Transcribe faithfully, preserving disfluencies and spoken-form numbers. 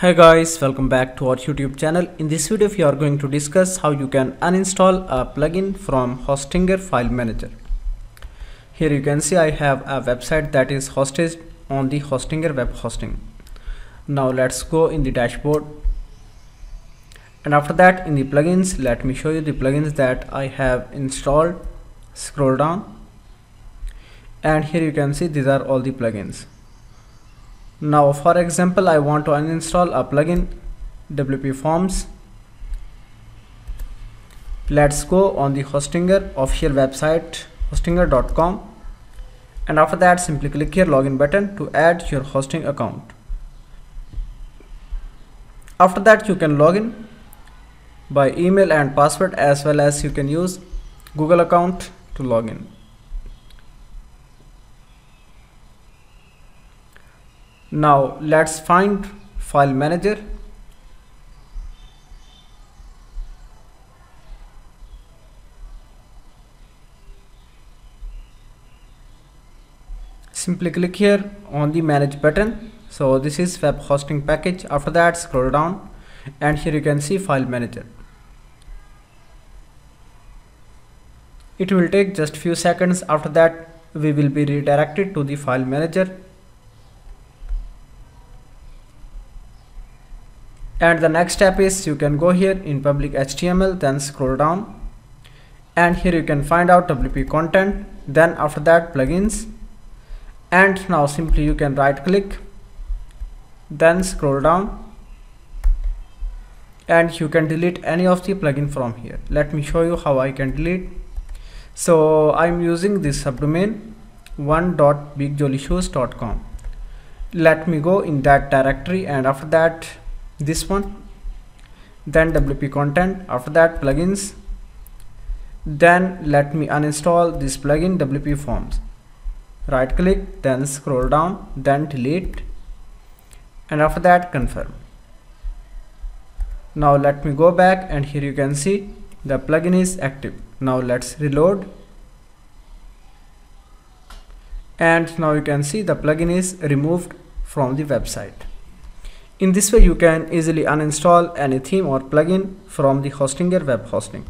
Hi guys, welcome back to our YouTube channel. In this video we are going to discuss how you can uninstall a plugin from Hostinger file manager. Here you can see I have a website that is hosted on the Hostinger web hosting. Now let's go in the dashboard, and after that in the plugins let me show you the plugins that I have installed. Scroll down and here you can see these are all the plugins. Now for example I want to uninstall a plugin, W P Forms. Let's go on the Hostinger official website, hostinger dot com, and after that simply click here login button to add your hosting account. After that you can log in by email and password, as well as you can use Google account to log in. Now let's find file manager. Simply click here on the manage button. So this is web hosting package. After that scroll down and here you can see file manager. It will take just few seconds. After that we will be redirected to the file manager. And the next step is you can go here in public H T M L, then scroll down and here you can find out W P content, then after that plugins, and now simply you can right click, then scroll down and you can delete any of the plugin from here. Let me show you how I can delete. So I'm using this subdomain one dot big jolly shoes dot com. Let me go in that directory and after that this one, then W P content, after that plugins, then let me uninstall this plugin W P Forms. Right click, then scroll down, then delete, and after that confirm. Now let me go back and here you can see the plugin is active. Now let's reload and now you can see the plugin is removed from the website. In this way you can easily uninstall any theme or plugin from the Hostinger web hosting.